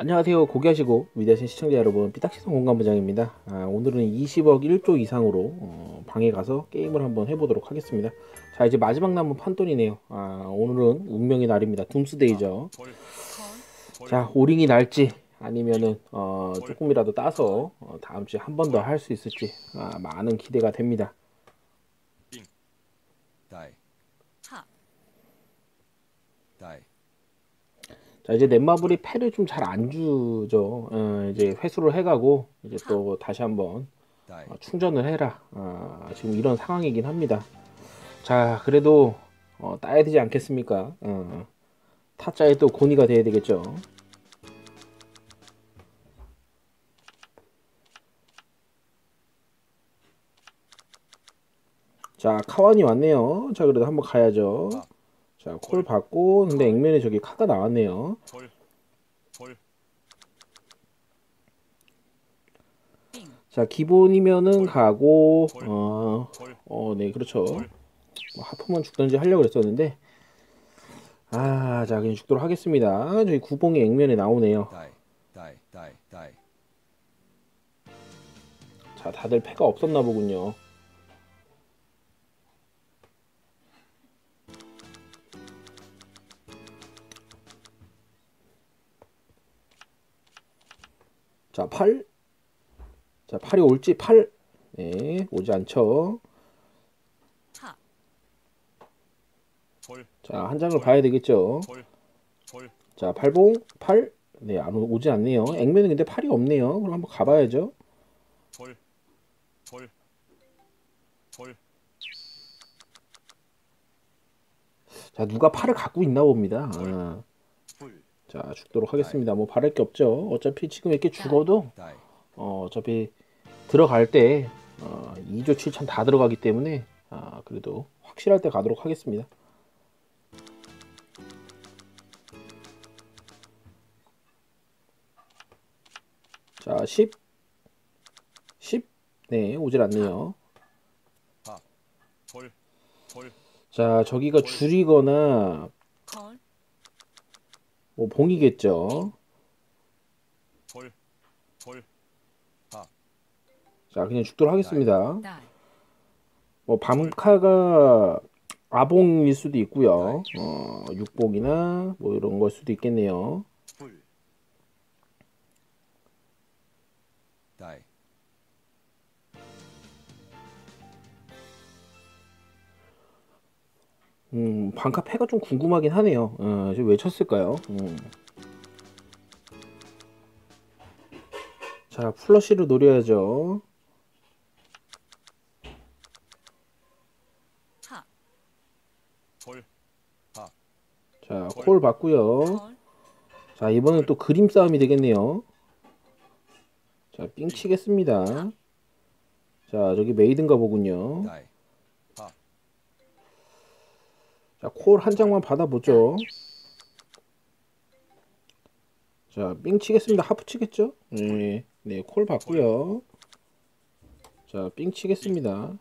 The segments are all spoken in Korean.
안녕하세요. 고귀하시고 위대하신 시청자 여러분, 삐딱시선 공감부장입니다. 오늘은 20억 1조 이상으로 방에 가서 게임을 한번 해보도록 하겠습니다. 자, 이제 마지막 남은 판돈이네요. 오늘은 운명의 날입니다. 둠스데이죠. 자, 오링이 날지 아니면은 조금이라도 따서 다음 주에 한 번 더 할 수 있을지 많은 기대가 됩니다. 자, 이제 넷마블이 패를 좀 잘 안 주죠. 이제 회수를 해가고 이제 또 다시 한번 충전을 해라. 지금 이런 상황이긴 합니다. 자, 그래도 따야 되지 않겠습니까? 타짜에 또 고니가 돼야 되겠죠. 자, 카완이 왔네요. 자, 그래도 한번 가야죠. 자, 콜 받고, 근데 액면에 저기 카가 나왔네요. 자, 기본이면은 가고, 네, 그렇죠. 하프만 죽던지 하려고 그랬었는데, 자, 그냥 죽도록 하겠습니다. 저기 구봉이 액면에 나오네요. 자, 다들 패가 없었나 보군요. 자, 8. 자, 8이 올지. 8. 네, 오지 않죠. 자, 한 장을 봐야 되겠죠. 자, 8봉. 8. 네, 안 오지 않네요. 액면은 근데 8이 없네요. 그럼 한번 가봐야죠. 자, 누가 8을 갖고 있나 봅니다. 자, 죽도록 하겠습니다. 뭐 바랄 게 없죠. 어차피 지금 이렇게 죽어도 어차피 들어갈 때 2조 7천 다 들어가기 때문에 그래도 확실할 때 가도록 하겠습니다. 자, 10 10? 네, 오질 않네요. 자, 저기가 줄이거나 뭐 봉이겠죠. 자, 그냥 죽도록 하겠습니다. 뭐 밤카가 아봉일 수도 있고요. 육봉이나 뭐 이런 걸 수도 있겠네요. 방카 패가 좀 궁금하긴 하네요. 지금 왜 쳤을까요? 자, 플러시를 노려야죠. 자, 콜 받고요. 자, 이번엔 또 그림 싸움이 되겠네요. 자, 삥 치겠습니다. 자, 저기 메이든가 보군요. 자, 콜 한 장만 받아보죠. 자, 삥 치겠습니다. 하프 치겠죠? 네, 네, 콜 받고요. 자, 삥 치겠습니다.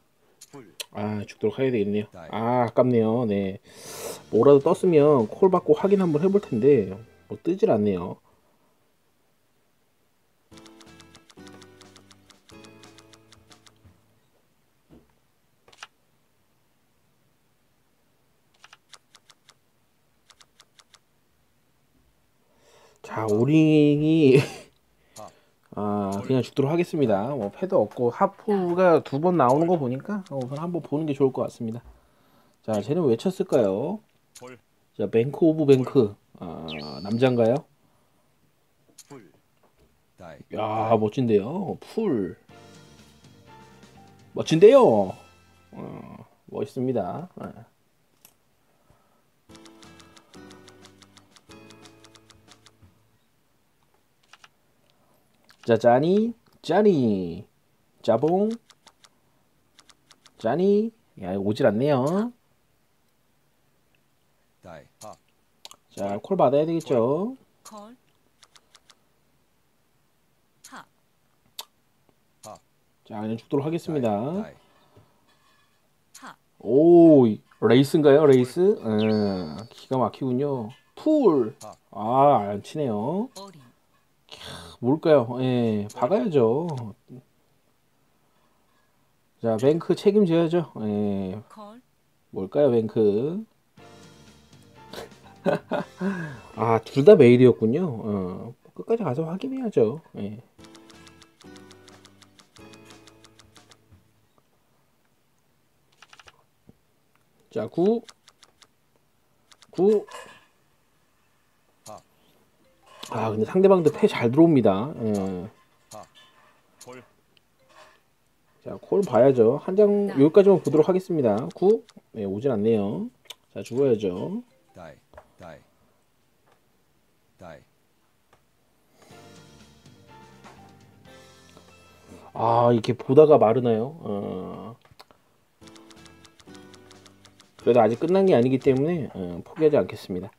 죽도록 해야 되겠네요. 아깝네요. 네, 뭐라도 떴으면 콜 받고 확인 한번 해볼 텐데 뭐 뜨질 않네요. 자, 오링이 그냥 죽도록 하겠습니다. 뭐 패도 없고 하프가 두 번 나오는 거 보니까 우선 한번 보는 게 좋을 것 같습니다. 자, 쟤는 왜 쳤을까요? 자, 뱅크 오브 뱅크. 남잔가요? 야, 멋진데요. 풀. 멋진데요. 멋있습니다. 자, 짜니, 짜니, 짜봉, 짜니. 야, 이거 오질 않네요. 자, 콜 받아야 되겠죠. 자, 그냥 죽도록 하겠습니다. 오, 레이스인가요? 레이스? 기가 막히군요. 풀. 안 치네요. 뭘까요? 예, 박아야죠. 자, 뱅크 책임져야죠. 예. 뭘까요, 뱅크? 아, 둘 다 메일이었군요. 끝까지 가서 확인해야죠. 예. 자, 9 아, 근데 상대방도 패 잘 들어옵니다. 예. 자, 콜 봐야죠. 한 장 여기까지만 보도록 하겠습니다. 9 예, 오질 않네요. 자, 죽어야죠. 아, 이렇게 보다가 마르나요? 그래도 아직 끝난 게 아니기 때문에 포기하지 않겠습니다.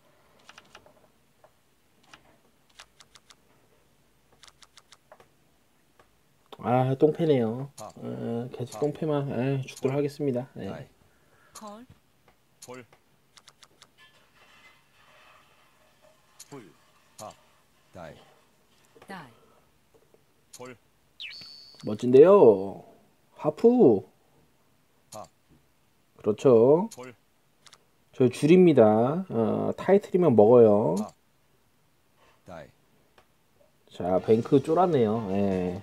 아, 똥패네요. 계속 똥패만 죽도록 하겠습니다. 네. 멋진데요. 하프. 그렇죠. 저 줄입니다. 타이틀이면 먹어요. 자, 뱅크 쫄았네요. 예.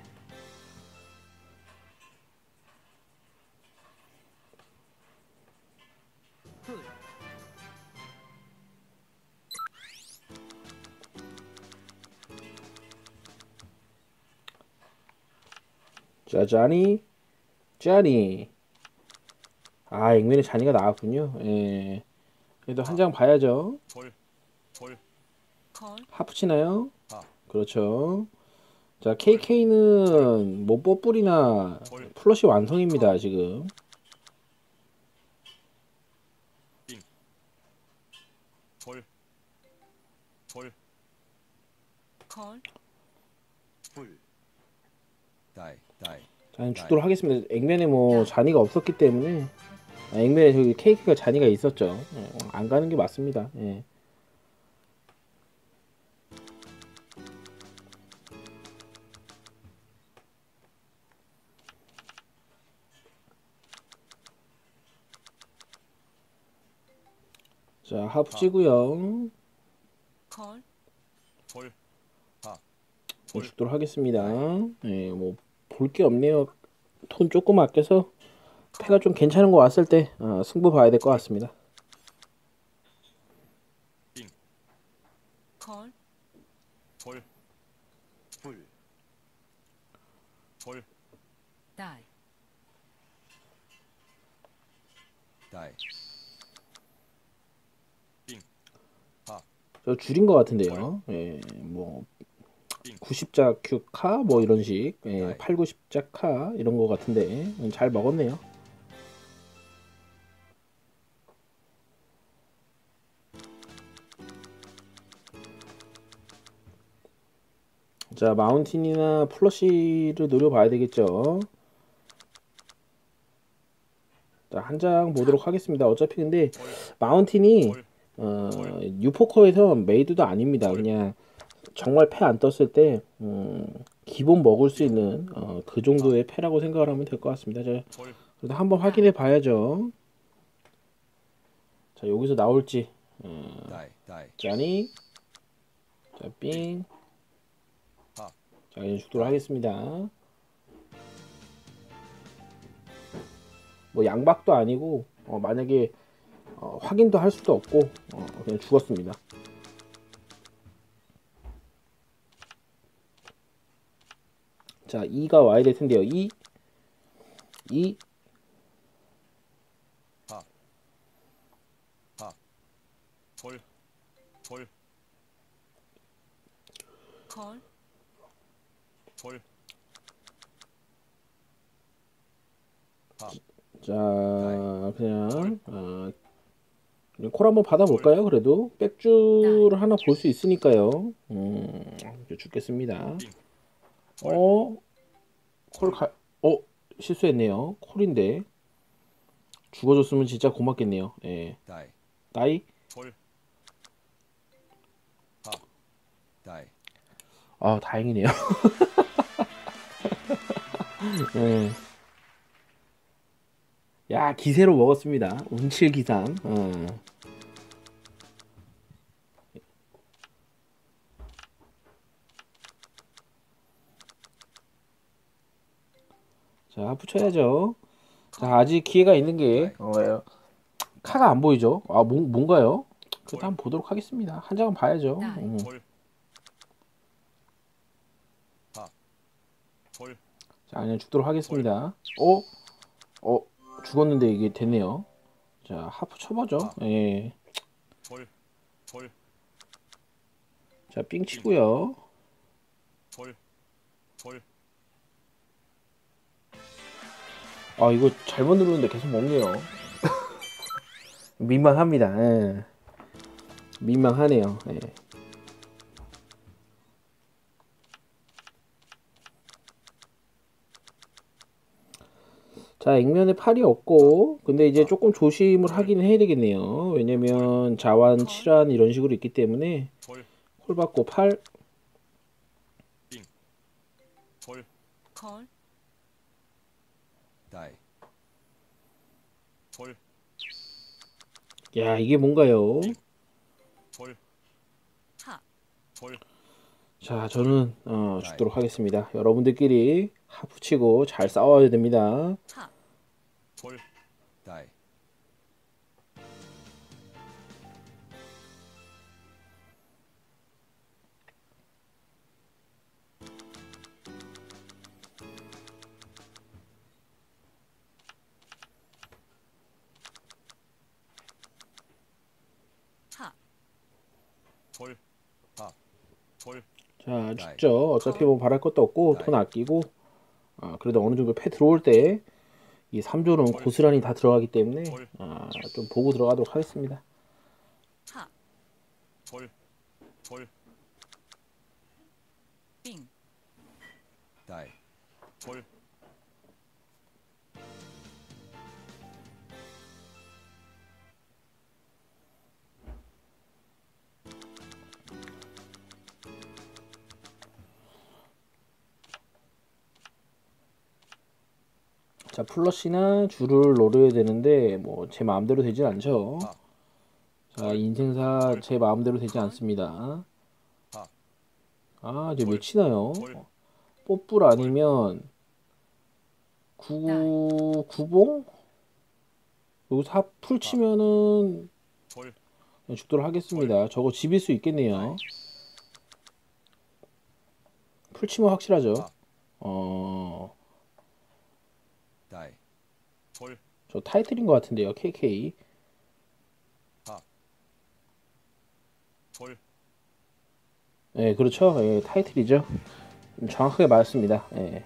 자, 자니. 아, 액면에 자니가 나왔군요. 예. 그래도 한 장 봐야죠. 하프 치나요? 그렇죠. 자, KK는 뭐 뽀뿌리나 플러시 완성입니다, 지금. 자, 죽도록 하겠습니다. 액면에 뭐 자니가 없었기 때문에. 아, 액면에 저기 KK가 자니가 있었죠. 안 가는 게 맞습니다. 예. 자, 하프 치고요. 죽도록 하겠습니다. 예, 뭐 볼 게 없네요. 돈 조금 아껴서 패가 좀 괜찮은 거 왔을 때 승부 봐야 될 것 같습니다. 저 줄인 것 같은데요. 예, 뭐 90자 큐 카 뭐 이런 식. 예, 8, 90자 카 이런 거 같은데 잘 먹었네요. 자, 마운틴이나 플러시를 노려봐야 되겠죠. 자, 한 장 보도록 하겠습니다. 어차피 근데 마운틴이 유포커에서 메이드도 아닙니다. 그냥 정말 패 안 떴을 때 기본 먹을 수 있는 그 정도의 패라고 생각을 하면 될 것 같습니다. 자, 그래도 한번 확인해 봐야죠. 자, 여기서 나올지. 자니. 자, 삥. 자, 이제 죽도록 하겠습니다. 뭐 양박도 아니고 만약에 확인도 할 수도 없고 그냥 죽었습니다. 자, 2가 와야 될 텐데요. 2 자, 그냥 콜 한번 받아볼까요? 그래도 백줄을 하나 볼 수 있으니까요. 이제 죽겠습니다. 콜 실수했네요. 콜인데 죽어줬으면 진짜 고맙겠네요. 예. 아, 다행이네요. 네. 야, 기세로 먹었습니다. 운칠기상. 자, 붙여야죠. 자, 아직 기회가 있는 게 왜요? 카가 안 보이죠? 아, 뭔가요? 그다음 보도록 하겠습니다. 한 장은 봐야죠. 자, 그냥 죽도록 하겠습니다. 죽었는데 이게 되네요. 자, 하프 쳐보죠. 예. 자, 삥 치고요. 아, 이거 잘못 누르는데 계속 먹네요. 민망합니다. 예. 민망하네요. 예. 자, 액면에 팔이 없고, 근데 이제 조금 조심을 하긴 해야 되겠네요. 왜냐면 자완, 칠환 이런 식으로 있기 때문에 콜 받고 팔. 야, 이게 뭔가요? 자, 저는 죽도록 하겠습니다. 여러분들끼리 하프 치고 잘 싸워야 됩니다. 자, 죽죠. 어차피 뭐 바랄 것도 없고 돈 아끼고. 아, 그래도 어느 정도 패 들어올 때 이 3조는 고스란히 다 들어가기 때문에 아, 좀 보고 들어가도록 하겠습니다. 자, 플러시나 줄을 노려야 되는데 뭐 제 마음대로 되진 않죠. 자, 인생사 제 마음대로 되지 않습니다. 아, 이제 몇 치나요? 뽀뿔 아니면 구봉? 여기서 하풀 치면은 죽도록 하겠습니다. 저거 집일 수 있겠네요. 풀 치면 확실하죠. 저 타이틀인 것 같은데요. KK. 네, 그렇죠. 예, 타이틀이죠. 정확하게 맞습니다. 예.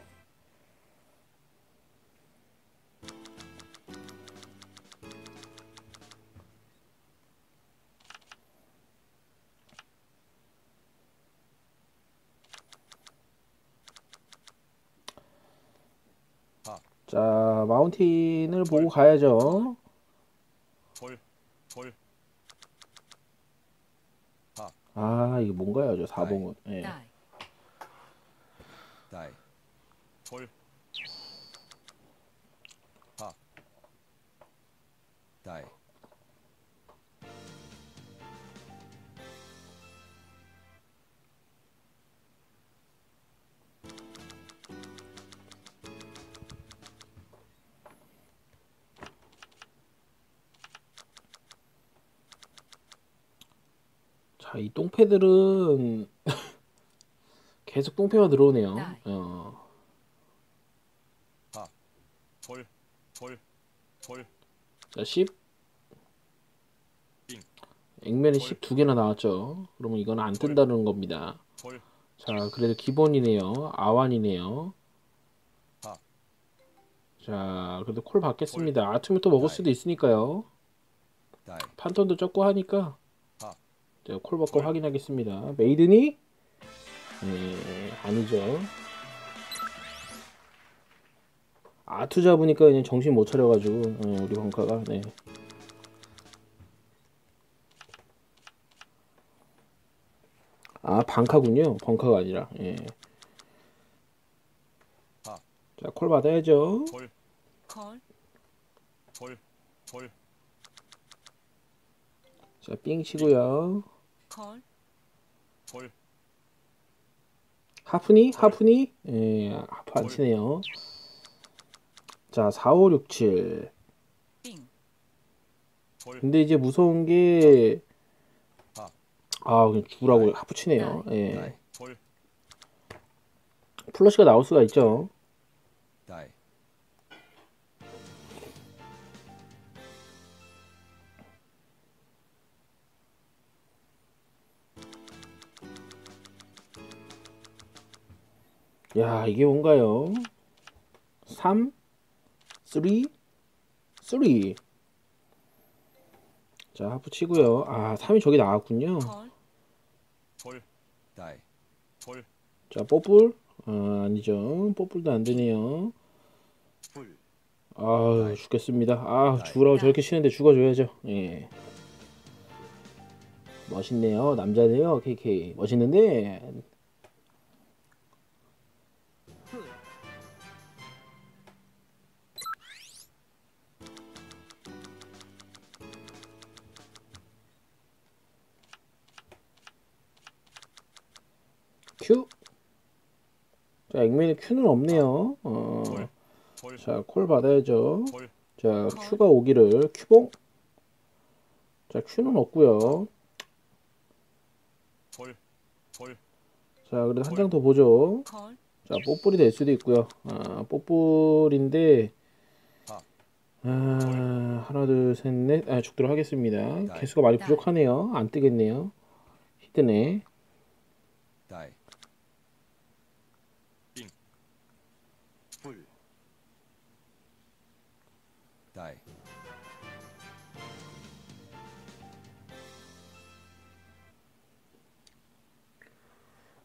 자, 마운틴을 보고 가야죠. 아, 이게 뭔가요? 저 4봉은. 예. 자, 이 똥패들은 계속 똥패가 들어오네요. 자, 10. 액면에 12개나 나왔죠. 그러면 이건 안 뜬다는 겁니다. 자, 그래도 기본이네요. 아완이네요. 자, 그래도 콜 받겠습니다. 아침부터 먹을 수도 있으니까요. 판톤도 적고 하니까 자, 콜 받고 확인하겠습니다. 메이드니? 네, 아니죠. 아, 투자 보니까 그냥 정신 못 차려가지고, 네, 우리 방카가, 네. 아, 방카군요. 벙커가 아니라. 예. 아. 자, 콜 받아야죠. 콜. 콜. 콜. 콜. 자, 삥 치고요. 콜. 콜. 하프니? 콜. 하프니? 예, 하프 안 치네요. 자, 4, 5, 6, 7. 삥. 근데 이제 무서운 게 아, 그냥 죽으라고 하프 치네요. 예. 플러시가 나올 수가 있죠. 야, 이게 뭔가요? 3, 3, 3. 자, 하프 치고요. 아, 3이 저기 나왔군요. 자, 뽀뿔? 아, 아니죠. 뽀뿔도 안 되네요. 아, 죽겠습니다. 아, 죽으라고 저렇게 치는데 죽어줘야죠. 예. 멋있네요. 남자네요. KK. 멋있는데. 큐. 자, 액면에 큐는 없네요. 자, 콜 받아야죠. 자, 큐가 오기를. 큐봉. 자, 큐는 없고요. 자, 그래도 한 장 더 보죠. 자, 뽀뿔이 될 수도 있고요. 아, 뽀뿔인데 아, 하나, 둘, 셋, 넷. 아, 죽도록 하겠습니다. 개수가 많이 부족하네요. 안 뜨겠네요. 히드네.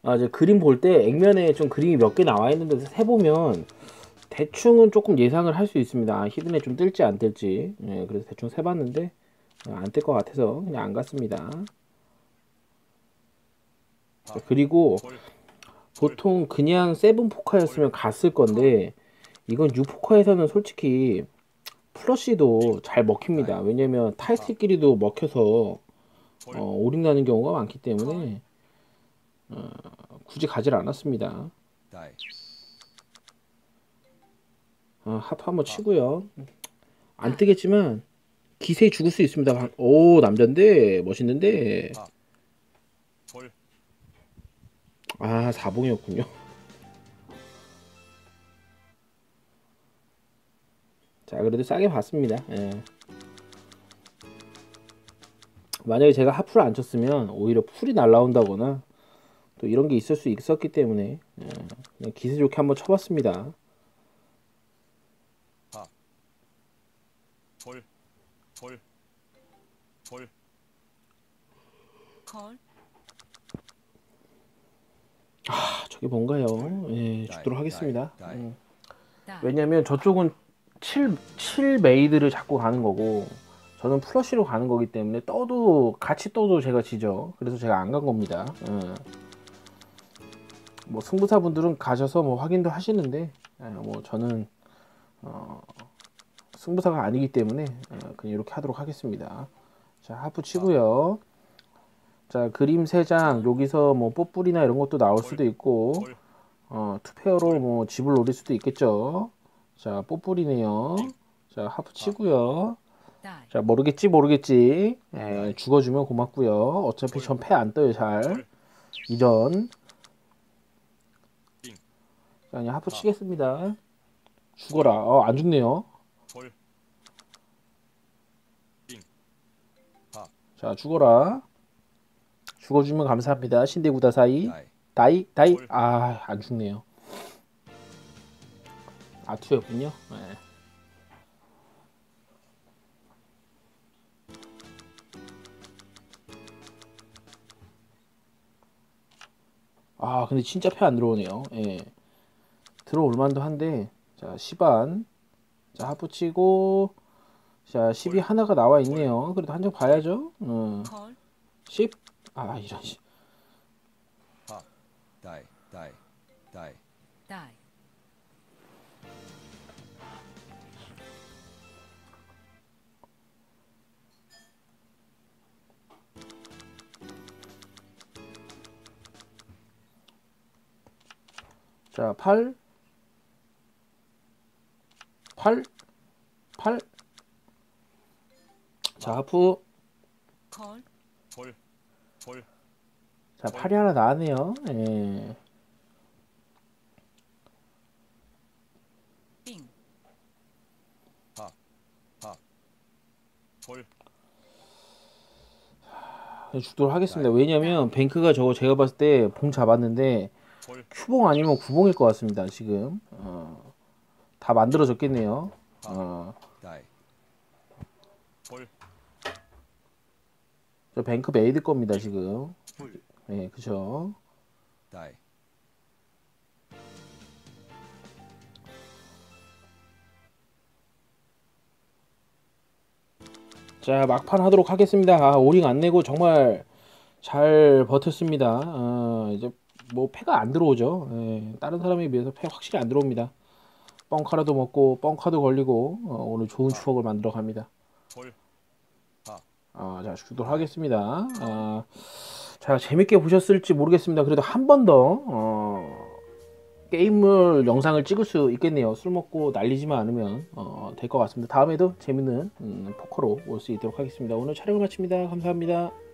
아, 이제 그림 볼 때 액면에 좀 그림이 몇 개 나와 있는데 세보면 대충은 조금 예상을 할 수 있습니다. 아, 히든에 좀 뜰지 안 뜰지. 예, 그래서 대충 세봤는데 안 뜰 것 같아서 그냥 안 갔습니다. 자, 그리고 보통 그냥 7포카였으면 갔을 건데 이건 6포카에서는 솔직히 플러시도 잘 먹힙니다. 왜냐면 타이틀끼리도 먹혀서 오링 나는 경우가 많기 때문에 굳이 가질 않았습니다. 하프 한번 치고요. 안 뜨겠지만 기세에 죽을 수 있습니다. 오, 남잔데 멋있는데. 아, 4봉이었군요. 자, 그래도 싸게 봤습니다. 예. 만약에 제가 하프를 안 쳤으면 오히려 풀이 날라온다거나 또 이런 게 있을 수 있었기 때문에 예. 그냥 기세 좋게 한번 쳐봤습니다. 콜, 콜, 콜, 콜. 아, 저게 뭔가요? 예, 죽도록 하겠습니다. 왜냐면 저쪽은 7 메이드를 잡고 가는 거고 저는 플러시로 가는 거기 때문에 떠도 같이 떠도 제가 지죠. 그래서 제가 안 간 겁니다. 뭐 승부사분들은 가셔서 뭐 확인도 하시는데 뭐 저는 승부사가 아니기 때문에 그냥 이렇게 하도록 하겠습니다. 자, 하프 치고요. 자, 그림 3장 여기서 뭐 뽀뿔이나 이런 것도 나올 수도 있고 투페어로 뭐 집을 노릴 수도 있겠죠. 자, 뽀뿔이네요. 자, 하프 치고요. 자, 모르겠지 모르겠지. 예, 죽어주면 고맙고요. 어차피 전 패 안 떠요. 잘 이전. 자, 그냥 하프 치겠습니다. 죽어라. 안 죽네요. 자, 죽어라. 죽어주면 감사합니다. 신대구다사이. 다이 다이. 아, 안 죽네요. 아투였군요. 네. 아, 근데 진짜 패 안 들어오네요. 예. 들어올만도 한데. 자, 10안. 자, 하프 치고. 자, 10이 하나가 나와 있네요. 그래도 한 장 봐야죠. 10. 아, 이런 식. Die. 자, 8. 자, 하프. 볼. 자, 팔이 하나 나왔네요. 예. 빙. 볼. 죽도록 하겠습니다. 왜냐면 뱅크가 저거 제가 봤을 때 봉 잡았는데 큐봉 아니면 구봉일 것 같습니다. 지금 다 만들어졌겠네요. 저 뱅크 메이드 겁니다. 지금. 네, 그죠. 자, 막판 하도록 하겠습니다. 아, 오링 안 내고 정말 잘 버텼습니다. 이제 뭐 패가 안 들어오죠. 예, 다른 사람에 비해서 패 확실히 안 들어옵니다. 뻥카라도 먹고 뻥카도 걸리고 오늘 좋은 추억을 만들어 갑니다. 자, 죽도록 하겠습니다. 자, 재밌게 보셨을지 모르겠습니다. 그래도 한 번 더 게임을 영상을 찍을 수 있겠네요. 술 먹고 날리지만 않으면 될 것 같습니다. 다음에도 재밌는 포커로 올 수 있도록 하겠습니다. 오늘 촬영을 마칩니다. 감사합니다.